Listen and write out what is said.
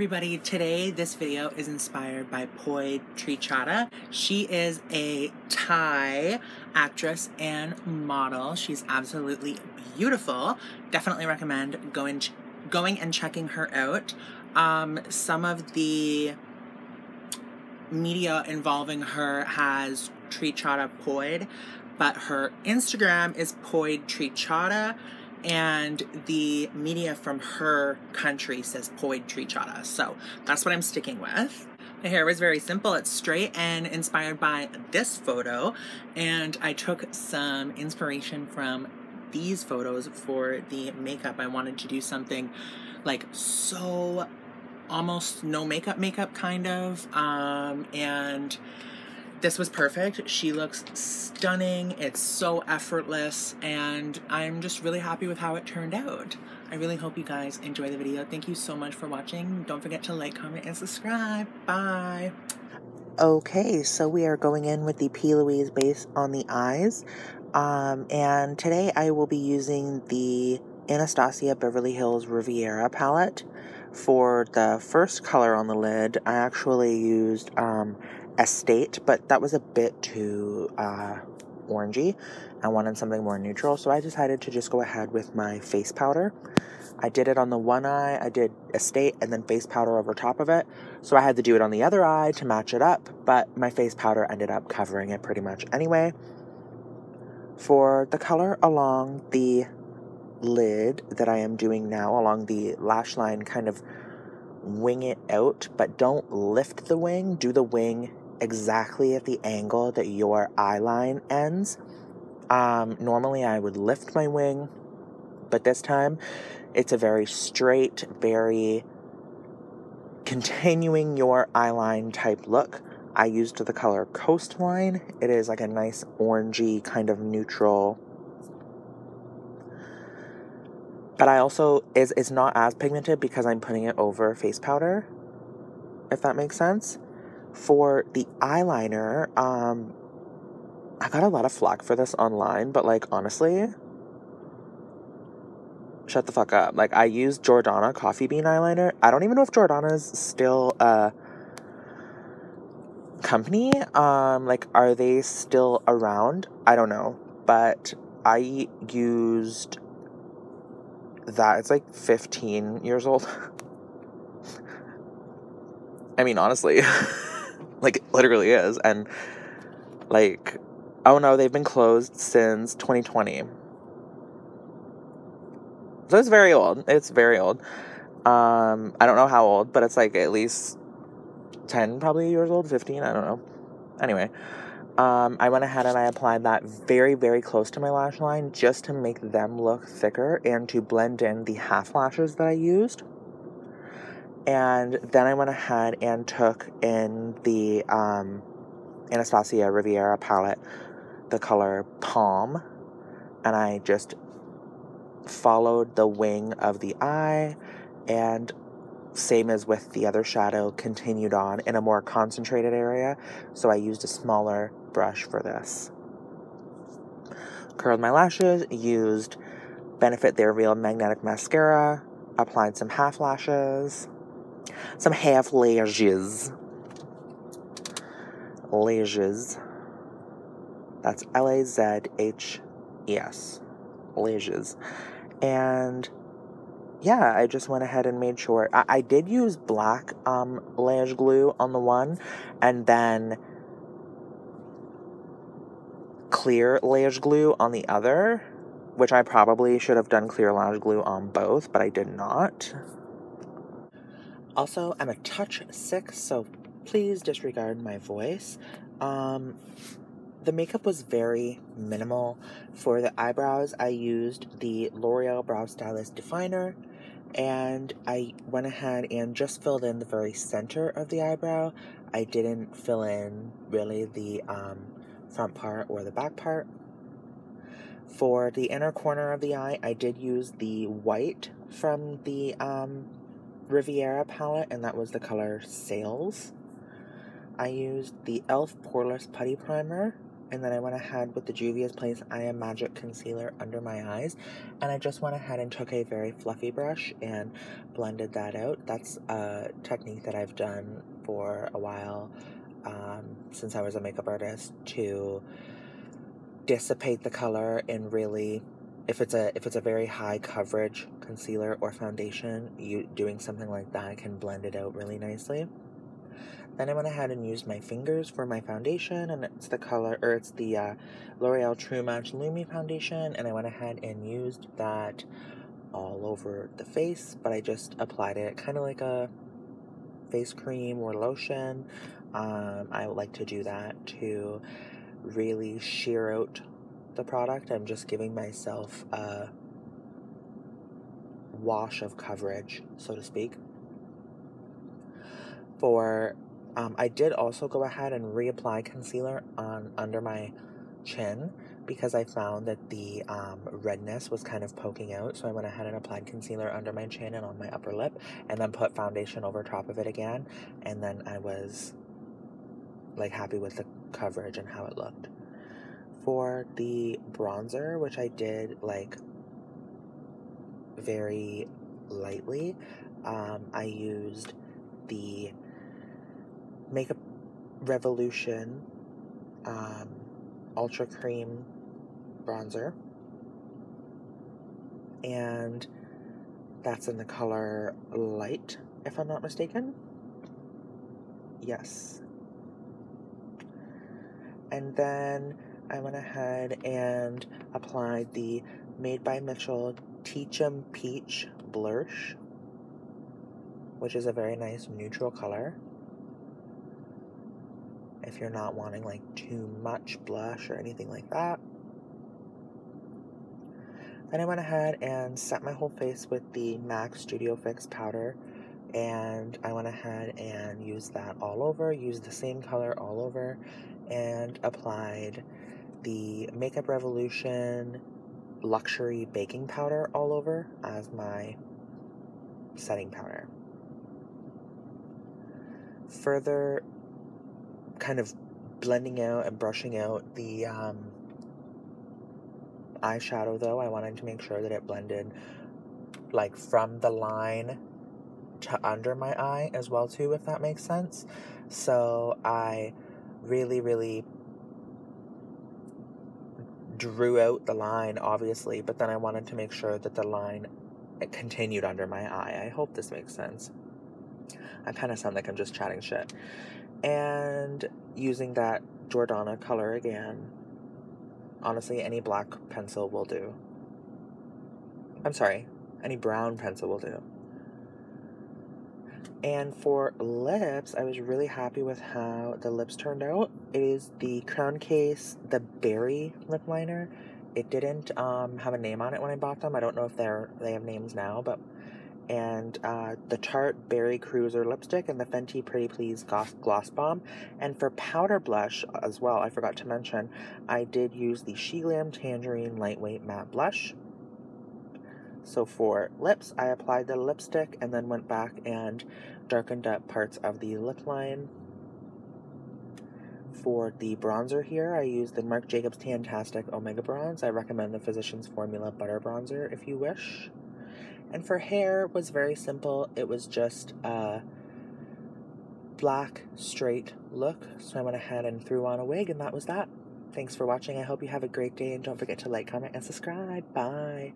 everybody. Today, this video is inspired by Poyd Treechada. She is a Thai actress and model. She's absolutely beautiful. Definitely recommend going and checking her out. Some of the media involving her has Treechada Poyd, but her Instagram is Poyd Treechada, and the media from her country says Poyd Treechada. So that's what I'm sticking with. My hair was very simple. It's straight and inspired by this photo. And I took some inspiration from these photos for the makeup. I wanted to do something like so almost no makeup kind of. And this was perfect. She looks stunning. It's so effortless, and I'm just really happy with how it turned out. I really hope you guys enjoy the video. Thank you so much for watching. Don't forget to like, comment, and subscribe. Bye. Okay, so we are going in with the P. Louise base on the eyes. And today I will be using the Anastasia Beverly Hills Riviera palette. For the first color on the lid, I actually used Estate, but that was a bit too orangey. I wanted something more neutral, so I decided to just go ahead with my face powder. I did it on the one eye, I did Estate and then face powder over top of it, so I had to do it on the other eye to match it up, but my face powder ended up covering it pretty much anyway. For the color along the lid that I am doing now, along the lash line, kind of wing it out, but don't lift the wing. Do the wing exactly at the angle that your eye line ends. Normally I would lift my wing, but this time it's a very straight, very continuing your eye line type look. I used the color Coastline. It is like a nice orangey kind of neutral, but I also, it's not as pigmented because I'm putting it over face powder, if that makes sense. For the eyeliner, I got a lot of flack for this online, but like, honestly, shut the fuck up. Like, I used Jordana Coffee Bean eyeliner. I don't even know if Jordana's still a company. Like, are they still around? I don't know, but I used that. It's like 15 years old. I mean, honestly, like, it literally is. And like, oh no, they've been closed since 2020. So it's very old. It's very old. I don't know how old, but it's like at least 10 probably years old, 15, I don't know. Anyway, I went ahead and I applied that very, very close to my lash line just to make them look thicker and to blend in the half lashes that I used. And then I went ahead and took in the Anastasia Riviera palette, the color Palm, and I just followed the wing of the eye, and same as with the other shadow, continued on in a more concentrated area. So I used a smaller brush for this. Curled my lashes, used Benefit They're Real Magnetic Mascara, applied some half lashes, some half lashes. That's L-A-Z-H-E-S, lashes. And yeah, I just went ahead and made sure. I did use black lash glue on the one, and then clear lash glue on the other, which I probably should have done clear lash glue on both, but I did not. Also, I'm a touch sick, so please disregard my voice. The makeup was very minimal. For the eyebrows, I used the L'Oreal Brow Stylist Definer, and I went ahead and just filled in the very center of the eyebrow. I didn't fill in really the front part or the back part. For the inner corner of the eye, I did use the white from the Riviera palette, and that was the color Sails. I used the ELF Poreless Putty Primer, And then I went ahead with the Juvia's Place I Am Magic Concealer under my eyes. And I just went ahead and took a very fluffy brush and blended that out. That's a technique that I've done for a while since I was a makeup artist, to dissipate the color and really... If it's a very high coverage concealer or foundation, doing something like that can blend it out really nicely. Then I went ahead and used my fingers for my foundation, and it's the color, or it's the L'Oreal True Match Lumi foundation, and I went ahead and used that all over the face, but I just applied it kind of like a face cream or lotion. I like to do that to really sheer out the product. I'm just giving myself a wash of coverage, so to speak. For I did also go ahead and reapply concealer on under my chin, because I found that the redness was kind of poking out, so I went ahead and applied concealer under my chin and on my upper lip, and then put foundation over top of it again, and then I was like happy with the coverage and how it looked. For the bronzer, which I did like very lightly, I used the Makeup Revolution Ultra Cream Bronzer, and that's in the color Light, if I'm not mistaken. Yes. And then I went ahead and applied the Made by Mitchell Teach'em Peach Blush, which is a very nice neutral color. If you're not wanting like too much blush or anything like that. Then I went ahead and set my whole face with the Mac Studio Fix Powder, and I went ahead and used that all over, used the same color all over, and applied the Makeup Revolution Luxury Baking Powder all over as my setting powder. Further kind of blending out and brushing out the eyeshadow, though, I wanted to make sure that it blended like from the line to under my eye as well too, if that makes sense. So I really drew out the line, obviously, but then I wanted to make sure that the line continued under my eye. I hope this makes sense. I kind of sound like I'm just chatting shit. And using that Jordana color again. Honestly, any black pencil will do. I'm sorry, any brown pencil will do. And for lips, I was really happy with how the lips turned out. It is the Crayon Case, the Berry Lip Liner. It didn't have a name on it when I bought them. I don't know if they have names now, but... And the Tarte Berry Cruiser Lipstick and the Fenty Pretty Please Gloss Bomb. And for powder blush as well, I forgot to mention, I did use the Sheglam Tangerine Lightweight Matte Blush. So for lips, I applied the lipstick and then went back and darkened up parts of the lip line. For the bronzer here, I used the Marc Jacobs Tan-tastic Omega Bronze. I recommend the Physician's Formula Butter Bronzer if you wish. And for hair, it was very simple. It was just a black, straight look. So I went ahead and threw on a wig, and that was that. Thanks for watching. I hope you have a great day, and don't forget to like, comment, and subscribe. Bye!